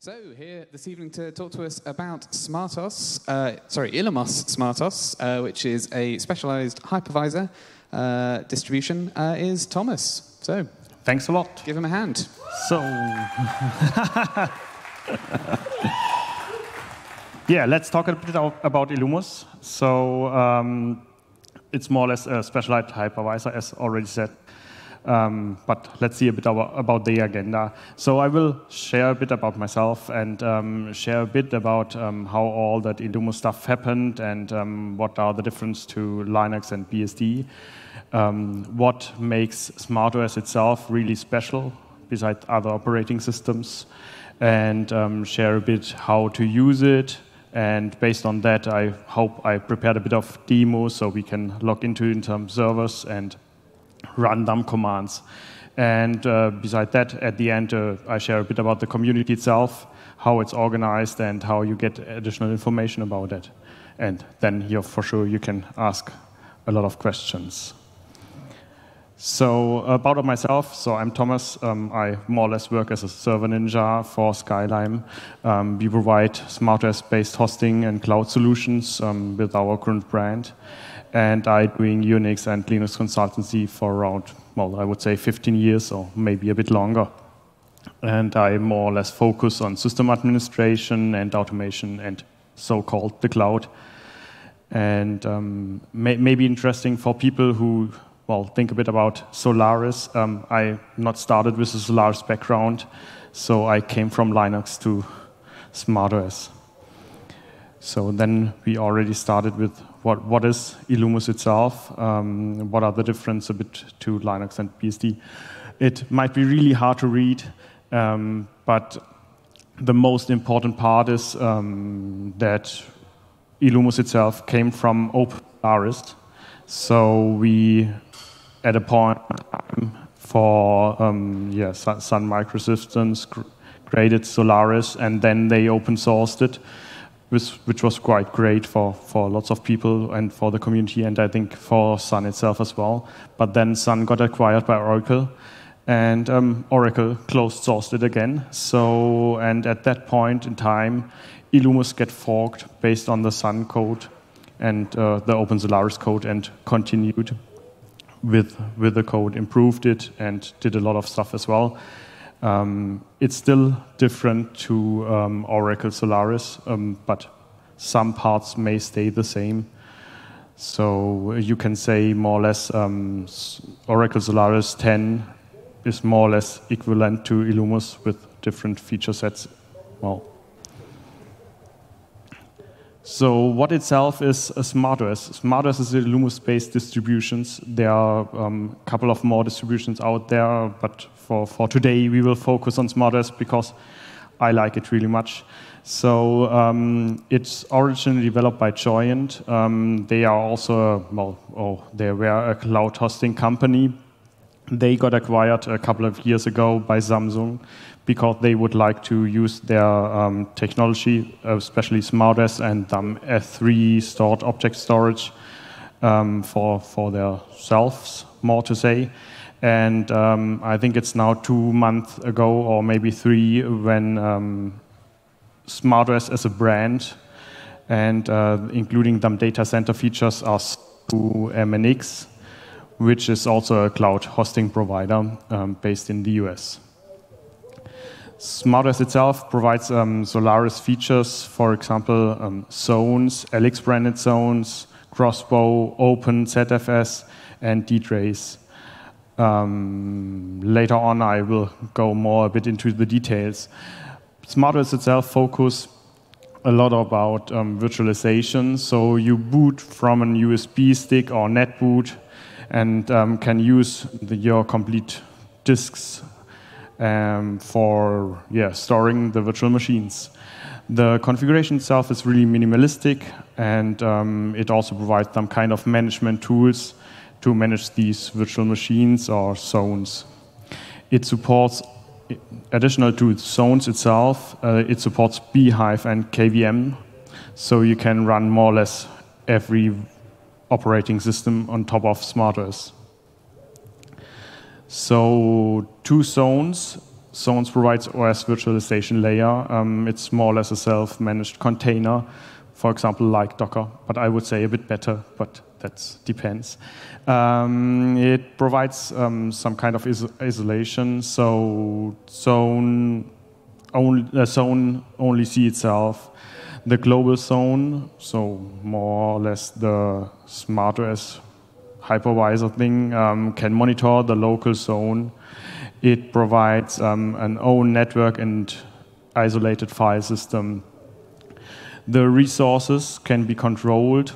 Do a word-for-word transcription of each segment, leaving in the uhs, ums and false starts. So here this evening to talk to us about SmartOS, uh, sorry, Illumos SmartOS, uh, which is a specialized hypervisor uh, distribution, uh, is Thomas. So thanks a lot. Give him a hand. So yeah, let's talk a bit about Illumos. So um, it's more or less a specialized hypervisor, as already said. Um, but let's see a bit about the agenda. So I will share a bit about myself and um, share a bit about um, how all that Illumos stuff happened and um, what are the differences to Linux and B S D, um, what makes SmartOS itself really special besides other operating systems, and um, share a bit how to use it. And based on that, I hope I prepared a bit of demos so we can log into in some servers and run dumb commands. And uh, beside that, at the end, uh, I share a bit about the community itself, how it's organized, and how you get additional information about it. And then here, for sure, you can ask a lot of questions. So about myself, so I'm Thomas. Um, I more or less work as a server ninja for Skyline. Um, we provide SmartOS-based hosting and cloud solutions um, with our current brand. And I'm doing Unix and Linux consultancy for around, well, I would say fifteen years or maybe a bit longer. And I more or less focus on system administration and automation and so-called the cloud. And um, may, maybe interesting for people who, well, think a bit about Solaris. Um, I not started with a Solaris background, so I came from Linux to SmartOS. So then we already started with what, what is Illumos itself, um, what are the differences a bit to Linux and B S D. It might be really hard to read, um, but the most important part is um, that Illumos itself came from Open Solaris. So we, at a point for um, yeah, Sun Microsystems, cr created Solaris, and then they open sourced it, which was quite great for, for lots of people and for the community, and I think for Sun itself as well. But then Sun got acquired by Oracle, and um, Oracle closed-sourced it again. So, and at that point in time, Illumos get forked based on the Sun code and uh, the Open Solaris code, and continued with, with the code, improved it, and did a lot of stuff as well. Um, it's still different to um, Oracle Solaris, um, but some parts may stay the same. So you can say more or less um, Oracle Solaris ten is more or less equivalent to Illumos with different feature sets. Well, so what itself is a SmartOS. SmartOS is Illumos-based distributions. There are um, a couple of more distributions out there, but for, for today we will focus on SmartOS because I like it really much. So um, it's originally developed by Joyent. Um, they are also, well, oh, they were a cloud hosting company. They got acquired a couple of years ago by Samsung because they would like to use their um, technology, especially SmartOS and um, S three stored object storage um, for, for their selves, more to say. And um, I think it's now two months ago, or maybe three, when um, SmartOS as a brand and uh, including some data center features are to M N X, which is also a cloud hosting provider um, based in the U S. SmartOS itself provides um, Solaris features, for example, um, zones, L X-branded zones, Crossbow, Open, Z F S, and DTrace. Um, later on, I will go more a bit into the details. SmartOS itself focuses a lot about um, virtualization, so you boot from an U S B stick or netboot, and um, can use the, your complete disks um, for yeah, storing the virtual machines. The configuration itself is really minimalistic, and um, it also provides some kind of management tools to manage these virtual machines or zones. It supports additional to zones itself, uh, it supports Bhyve and K V M, so you can run more or less every operating system on top of SmartOS. So two zones. Zones provides O S virtualization layer. Um, it's more or less a self-managed container, for example, like Docker, but I would say a bit better, but that depends. Um, it provides um, some kind of is isolation, so zone only, uh, zone only see itself. The global zone, so more or less the SmartOS hypervisor thing, um, can monitor the local zone. It provides um, an own network and isolated file system. The resources can be controlled,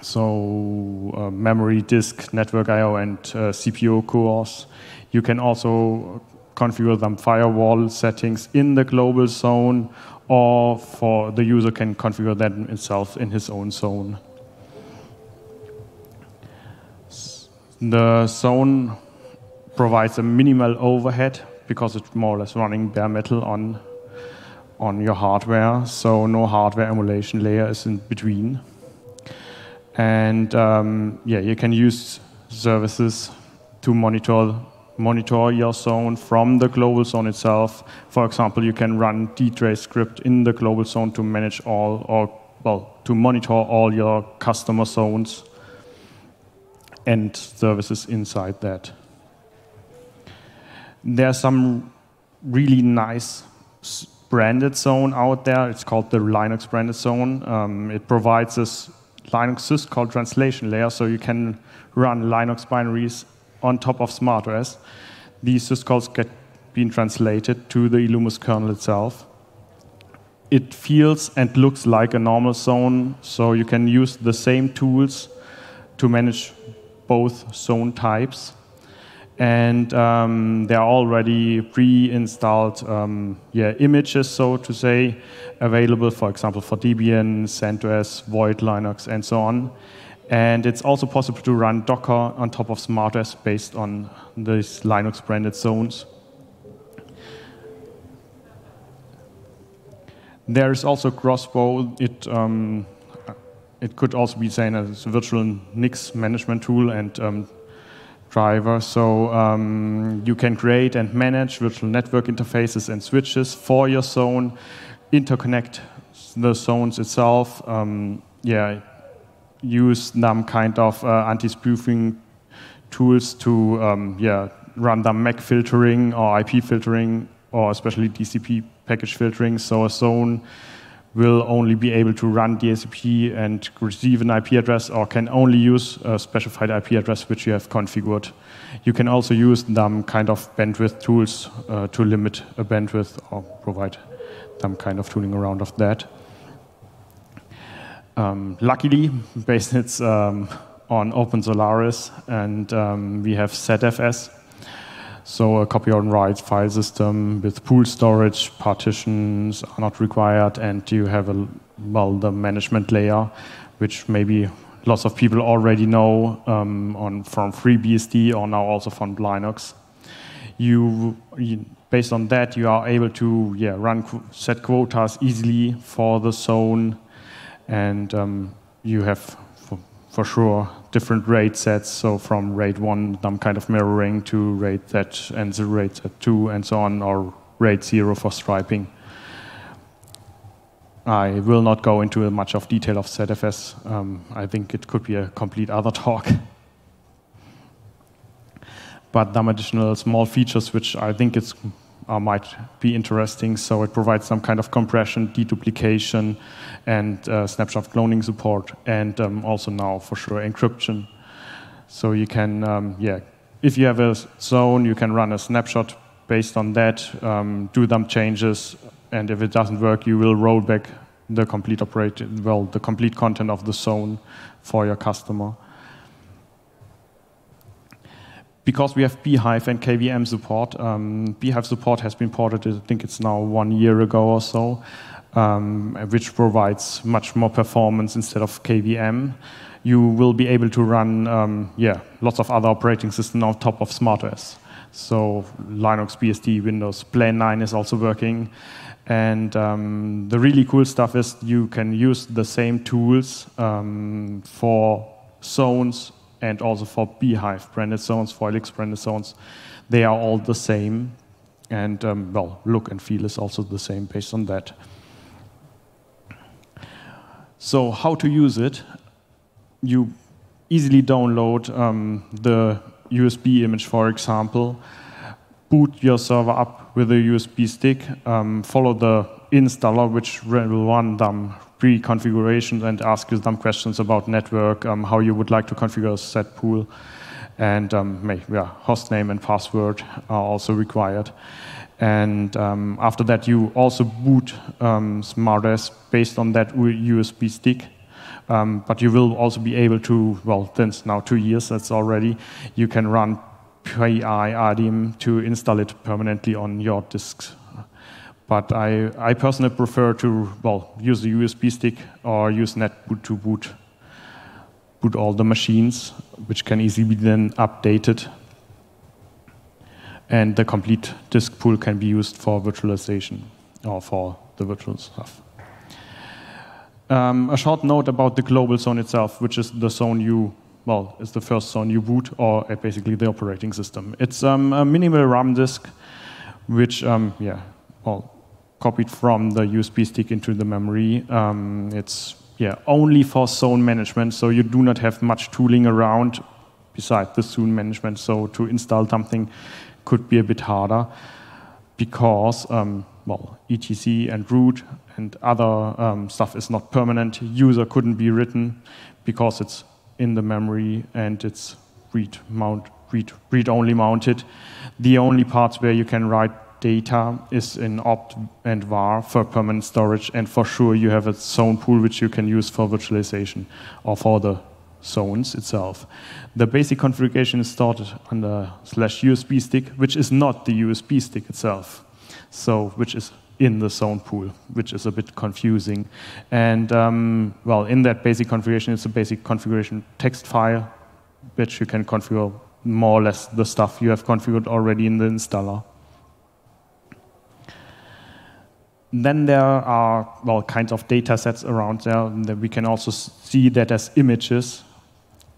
so uh, memory, disk, network I O, and uh, C P U cores. You can also configure them firewall settings in the global zone, or for the user can configure that itself in his own zone. The zone provides a minimal overhead because it's more or less running bare metal on, on your hardware, so no hardware emulation layer is in between. And um, yeah, you can use services to monitor, monitor your zone from the global zone itself. For example, you can run DTrace script in the global zone to manage all, or well, to monitor all your customer zones and services inside that. There are some really nice branded zone out there. It's called the Linux-branded zone. Um, it provides this Linux syscall translation layer, so you can run Linux binaries on top of SmartOS. These syscalls get been translated to the Illumos kernel itself. It feels and looks like a normal zone, so you can use the same tools to manage both zone types. And um, there are already pre-installed um, yeah, images, so to say, available, for example, for Debian, CentOS, Void Linux, and so on. And it's also possible to run Docker on top of SmartOS based on these Linux-branded zones. There is also Crossbow. It, um, it could also be seen as a virtual N I X management tool and um, driver, so um, you can create and manage virtual network interfaces and switches for your zone, interconnect the zones itself, um, yeah, use some kind of uh, anti-spoofing tools to um, yeah, run the M A C filtering or I P filtering or especially D C P package filtering, so a zone will only be able to run D S C P and receive an I P address, or can only use a specified I P address which you have configured. You can also use some kind of bandwidth tools uh, to limit a bandwidth or provide some kind of tooling around of that. Um, luckily, based it's um, on Open Solaris, and um, we have Z F S, so a copy on write file system with pool storage, partitions are not required, and you have a, well, the management layer, which maybe lots of people already know um, on from FreeBSD or now also from Linux. You, you based on that you are able to yeah run set quotas easily for the zone, and um, you have for sure different RAID sets, so from RAID one, some kind of mirroring, to RAID that and the RAID two and so on, or RAID zero for striping. I will not go into much of detail of Z F S. Um, I think it could be a complete other talk. But some additional small features which I think it's, uh, might be interesting. So it provides some kind of compression, deduplication, and uh, snapshot cloning support, and um, also now for sure encryption. So you can, um, yeah, if you have a zone, you can run a snapshot based on that, um, do some changes, and if it doesn't work, you will roll back the complete operation, well, the complete content of the zone for your customer. Because we have Bhyve and K V M support, um, Bhyve support has been ported, I think it's now one year ago or so, um, which provides much more performance instead of K V M. You will be able to run um, yeah, lots of other operating systems on top of SmartOS. So Linux, B S D, Windows, Plan nine is also working. And um, the really cool stuff is you can use the same tools um, for zones and also for Bhyve branded zones, for L X branded zones. They are all the same. And, um, well, look and feel is also the same based on that. So how to use it? You easily download um, the U S B image, for example. Boot your server up with a U S B stick. Um, follow the installer, which will run dumb pre-configurations and ask you some questions about network, um, how you would like to configure a set pool. And um, yeah, host name and password are also required. And um, after that, you also boot um, SmartOS based on that U S B stick. Um, but you will also be able to, well, since now two years, that's already, you can run piadm to install it permanently on your disks. But I, I personally prefer to, well, use the U S B stick or use netboot to boot, boot all the machines, which can easily be then updated. And the complete disk pool can be used for virtualization or for the virtual stuff. Um, a short note about the global zone itself, which is the zone you, well, it's the first zone you boot, or basically the operating system. It's um, a minimal RAM disk, which, um, yeah, well, copied from the U S B stick into the memory. Um, it's, yeah, only for zone management, so you do not have much tooling around beside the zone management, so to install something could be a bit harder because, um, well, E T C and root and other um, stuff is not permanent. User couldn't be written because it's in the memory and it's read mount, read, read only mounted. The only parts where you can write data is in opt and var for permanent storage, and for sure you have a zone pool which you can use for virtualization or for the zones itself. The basic configuration is stored on the slash U S B stick, which is not the U S B stick itself, so which is in the zone pool, which is a bit confusing. And, um, well, in that basic configuration, it's a basic configuration text file, which you can configure more or less the stuff you have configured already in the installer. Then there are, well, kinds of data sets around there that we can also see that as images.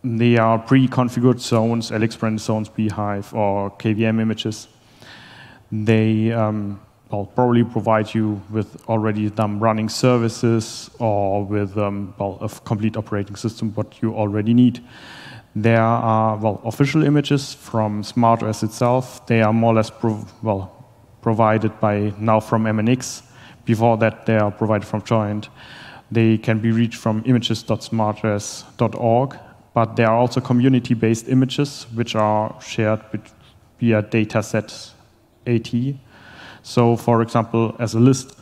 They are pre-configured zones, L X-branded zones, Bhyve, or K V M images. They, um, I'll probably provide you with already them running services or with um, well, a complete operating system, what you already need. There are, well, official images from SmartOS itself. They are more or less prov well provided by now from M N X. Before that, they are provided from Joyent. They can be reached from images dot smartos dot org, but there are also community-based images which are shared via dataset AT. So, for example, as a list,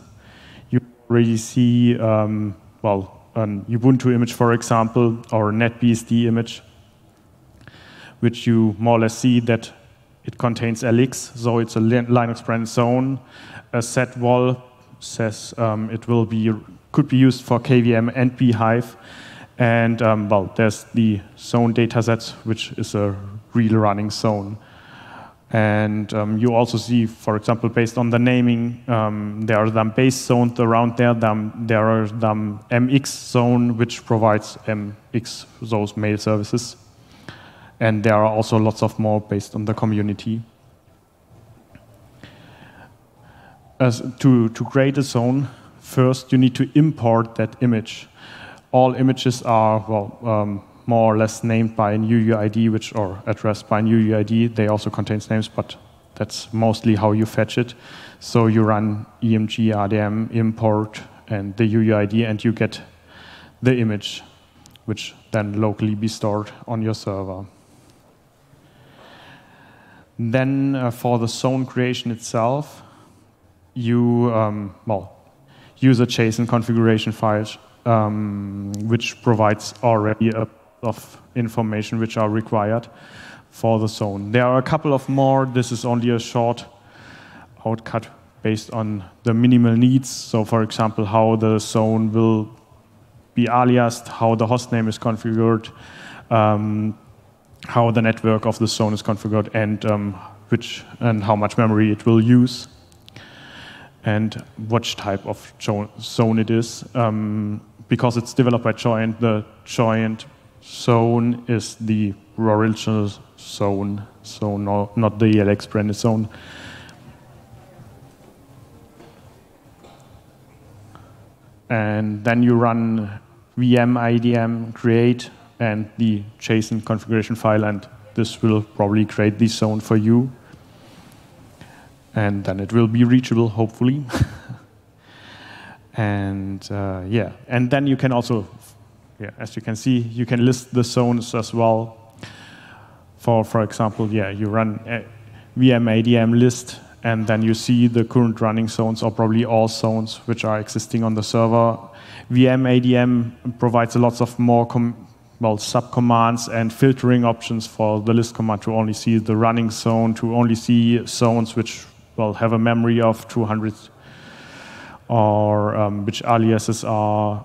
you already see, um, well, an Ubuntu image, for example, or a NetBSD image, which you more or less see that it contains L X, so it's a Linux-branded zone. A set wall says um, it will be could be used for K V M and Bhyve, and um, well, there's the zone datasets, which is a real running zone. And um, you also see, for example, based on the naming, um, there are some base zones around there. There are some M X zone, which provides M X, those mail services. And there are also lots of more based on the community. As to, to create a zone, first you need to import that image. All images are, well, um, more or less named by an U U I D, which or addressed by an U U I D. They also contains names, but that's mostly how you fetch it. So you run imgadm import and the U U I D, and you get the image, which then locally be stored on your server. Then uh, for the zone creation itself, you um, well use a JSON configuration file, um, which provides already a of information which are required for the zone. There are a couple of more. This is only a short outcut based on the minimal needs. So, for example, how the zone will be aliased, how the host name is configured, um, how the network of the zone is configured, and um, which and how much memory it will use, and which type of zone it is. Um, because it's developed by Joyent, the Joyent zone is the original zone, so no, not the L X-branded zone. And then you run vmadm create and the JSON configuration file, and this will probably create the zone for you. And then it will be reachable, hopefully. and uh, yeah, and then you can also, yeah, as you can see, you can list the zones as well. For for example, yeah, you run a vmadm list, and then you see the current running zones, or probably all zones which are existing on the server. vmadm provides a lot of more com well subcommands and filtering options for the list command to only see the running zone, to only see zones which well have a memory of two hundred, or um, which aliases are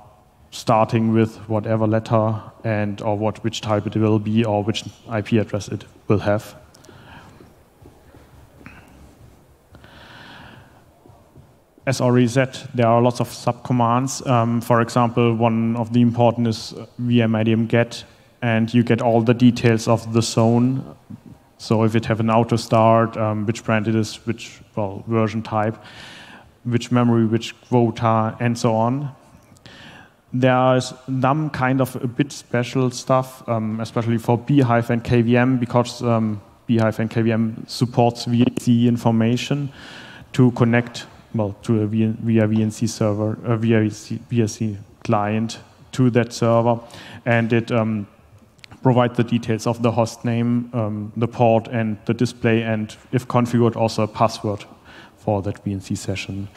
starting with whatever letter, and or what which type it will be, or which I P address it will have. As already said, there are lots of subcommands. Um, for example, one of the important is vmadm get, and you get all the details of the zone. So if it have an auto start, um, which brand it is, which well version type, which memory, which quota, and so on. There is some kind of a bit special stuff, um, especially for Bhyve and K V M, because um, Bhyve and K V M supports V N C information to connect. Well, to a via V N C server, a via V N C client to that server, and it um, provides the details of the host name, um, the port, and the display, and if configured, also a password for that V N C session.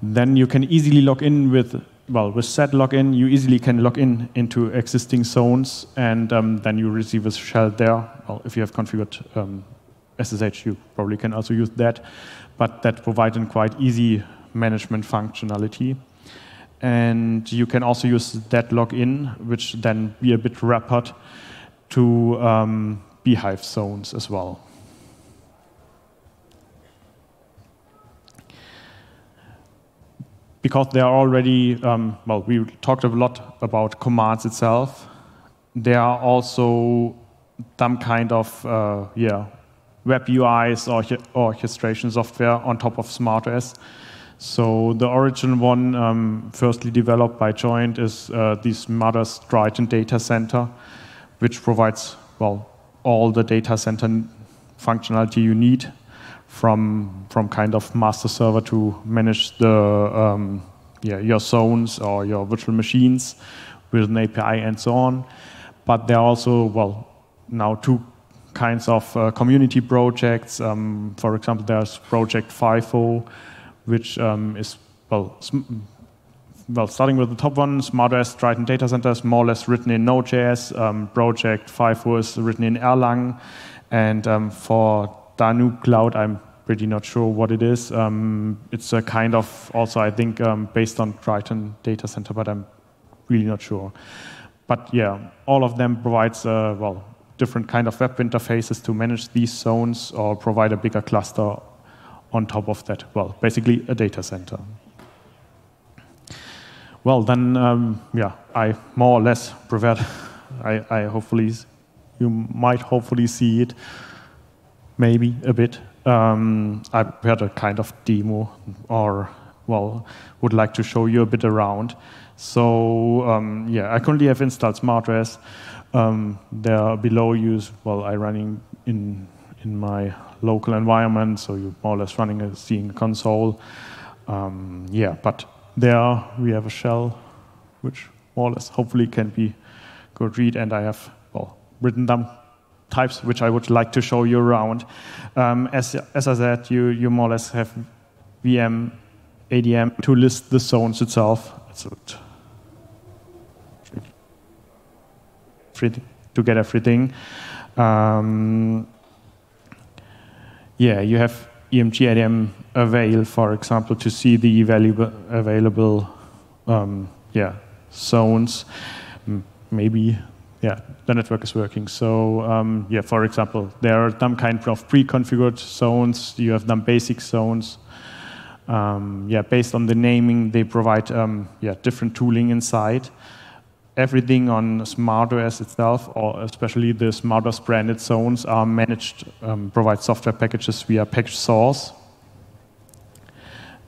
Then you can easily log in with, well, with set login, you easily can log in into existing zones, and um, then you receive a shell there. Well, if you have configured um, S S H, you probably can also use that, but that provides a quite easy management functionality. And you can also use that login, which then be a bit wrapped to um, Bhyve zones as well. Because they are already, um, well, we talked a lot about commands itself. There are also some kind of, uh, yeah, web U Is or orchestration software on top of SmartOS. So the origin one, um, firstly developed by Joyent, is uh, the SmartOS Triton Data Center, which provides well all the data center functionality you need, from from kind of master server to manage the um, yeah your zones or your virtual machines with an A P I and so on. But there are also well now two kinds of uh, community projects. Um, for example, there's Project Fifo, which um, is, well, well, starting with the top one, SmartOS Triton Data Center is more or less written in Node.js. Um, Project Fifo is written in Erlang. And um, for Danube Cloud, I'm pretty not sure what it is. Um, it's a kind of, also, I think, um, based on Triton Data Center, but I'm really not sure. But yeah, all of them provides, uh, well, different kind of web interfaces to manage these zones or provide a bigger cluster on top of that. Well, basically a data center. Well, then, um, yeah, I more or less prepared. I, I hopefully, you might hopefully see it, maybe a bit. Um, I prepared a kind of demo, or well, would like to show you a bit around. So um, yeah, I currently have installed SmartOS. Um, there below you, well, I running in in my local environment, so you're more or less running a seeing a console. Um, yeah, but there we have a shell, which more or less hopefully can be good read, and I have well written down types which I would like to show you around. Um, as as I said, you you more or less have vmadm to list the zones itself. That's it. To get everything. Um, yeah, you have imgadm avail, for example, to see the available um, yeah, zones. Maybe yeah, the network is working. So um, yeah, for example, there are some kind of pre-configured zones. You have some basic zones. Um, yeah, based on the naming, they provide um, yeah different tooling inside. Everything on SmartOS itself, or especially the SmartOS branded zones, are managed, um, provide software packages via package source.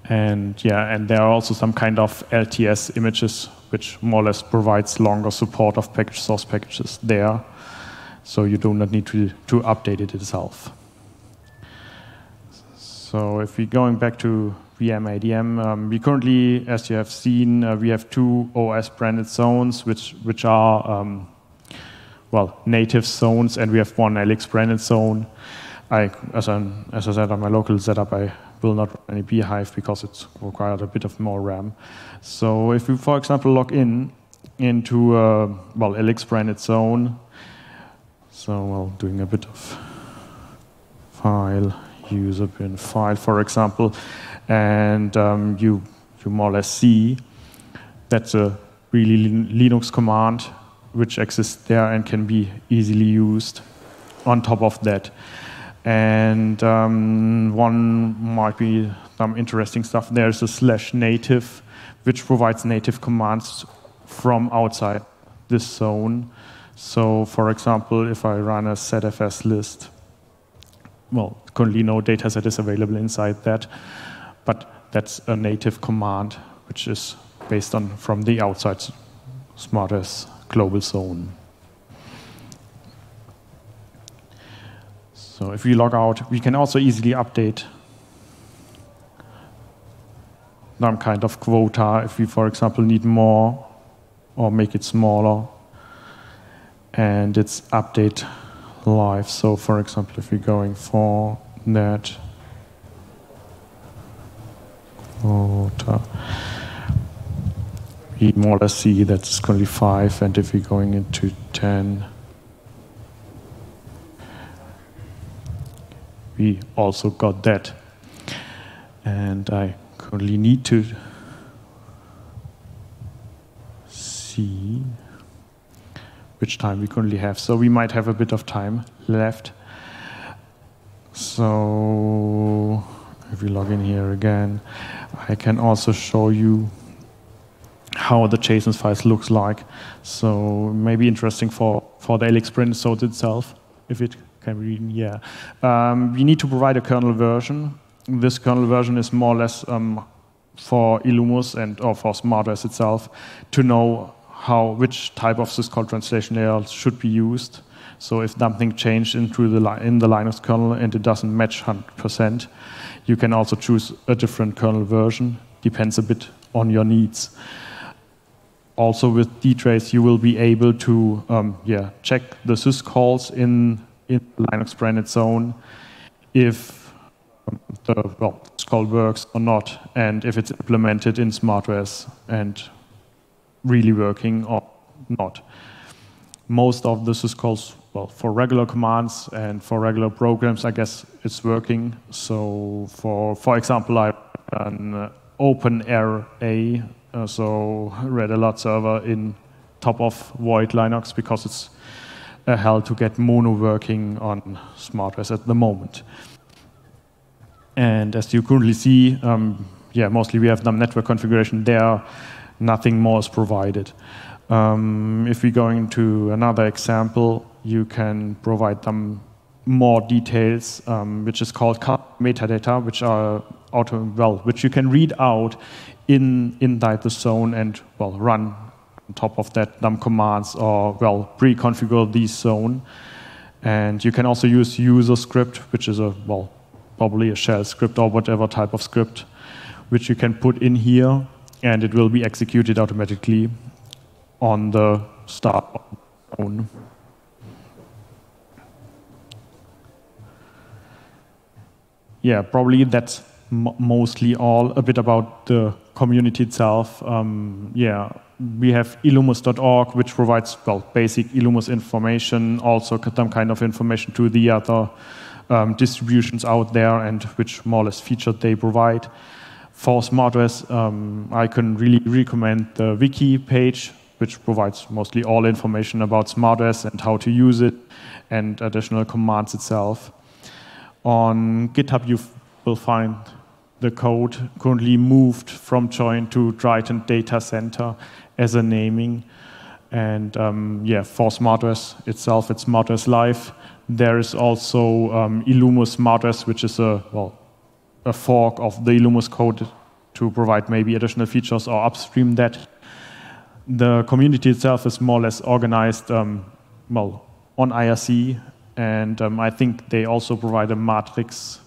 And yeah, and there are also some kind of L T S images, which more or less provides longer support of package source packages there. So you do not need to, to update it itself. So if we're going back to vmadm, um, we currently, as you have seen, uh, we have two O S-branded zones, which, which are, um, well, native zones, and we have one L X-branded zone. I, as, an, as I said, on my local setup, I will not run any Bhyve because it's required a bit of more RAM. So if you, for example, log in into, uh, well, L X-branded zone, so, well, doing a bit of file, user bin file, for example, and um, you, you more or less see that's a really Linux command which exists there and can be easily used on top of that. And um, one might be some interesting stuff. There's a slash native, which provides native commands from outside this zone. So for example, if I run a Z F S list, well, currently no dataset is available inside that. But that's a native command, which is based on from the outside SmartOS global zone. So if we log out, we can also easily update some kind of quota if we, for example, need more or make it smaller. And it's update live. So for example, if we're going for that, we more or less see that's currently five, and if we're going into ten, we also got that. And I currently need to see which time we currently have. So we might have a bit of time left. So if we log in here again, I can also show you how the JSON files looks like. So maybe interesting for, for the L X-branded zones itself, if it can be, yeah. Um, we need to provide a kernel version. This kernel version is more or less um, for Illumos and or for SmartOS itself to know how which type of syscall translation layer should be used. So if something changed into the in the Linux kernel and it doesn't match one hundred percent, you can also choose a different kernel version. Depends a bit on your needs. Also with DTrace, you will be able to um, yeah check the syscalls in in the Linux branded zone if the well, syscall works or not, and if it's implemented in SmartOS and really working or not. Most of the syscalls, well, for regular commands and for regular programs, I guess it's working. So, for for example, I an open array, uh, so read alert server in top of Void Linux because it's a hell to get mono working on SmartOS at the moment. And as you currently see, um, yeah, mostly we have some network configuration there. Nothing more is provided. Um, if we go into another example, you can provide them more details, um, which is called metadata, which are auto well, which you can read out in inside the zone and well run on top of that dumb commands or well pre-configure the zone. And you can also use user script, which is a well probably a shell script or whatever type of script, which you can put in here, and it will be executed automatically on the start zone. Yeah, probably that's m mostly all. A bit about the community itself. Um, yeah, we have illumos dot org, which provides well basic Illumos information, also some kind of information to the other um, distributions out there, and which more or less feature they provide. For SmartOS, um, I can really recommend the wiki page, which provides mostly all information about SmartOS and how to use it and additional commands itself. On GitHub, you will find the code currently moved from Joyent to Triton Data Center as a naming. And um, yeah, for SmartOS itself, it's SmartOS Live. There is also um, Illumos SmartOS, which is a, well, a fork of the Illumos code to provide maybe additional features or upstream that. The community itself is more or less organized um, well, on I R C, and um, I think they also provide a matrix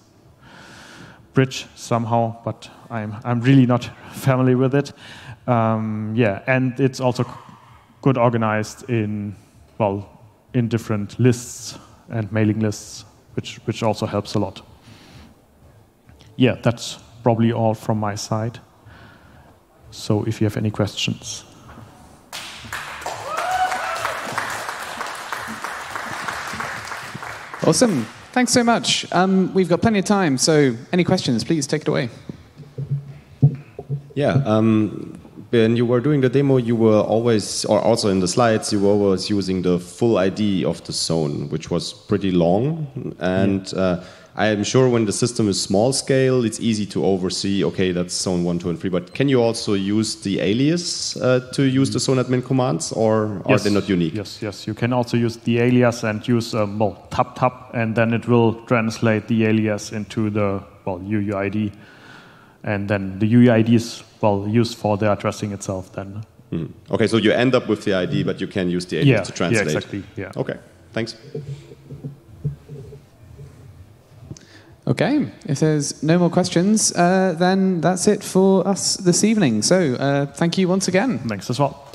bridge somehow, but I'm, I'm really not familiar with it. Um, yeah, and it's also good organized in, well, in different lists and mailing lists, which, which also helps a lot. Yeah, that's probably all from my side. So if you have any questions. Awesome. Thanks so much. Um, we've got plenty of time, so any questions, please take it away. Yeah. Um, when you were doing the demo, you were always, or also in the slides, you were always using the full I D of the zone, which was pretty long. And yeah. uh, I'm sure when the system is small scale, it's easy to oversee, okay, that's zone one, two, and three. But can you also use the alias uh, to use the zone admin commands, or yes. are they not unique? Yes, yes. You can also use the alias and use, um, well, tap tap, and then it will translate the alias into the, well, U U I D. And then the U U I D is, well, used for the addressing itself then. Mm. Okay, so you end up with the I D, but you can use the alias yeah, to translate. Yeah, exactly. Yeah. Okay, thanks. Okay, if there's no more questions, uh, then that's it for us this evening. So uh, thank you once again. Thanks as well.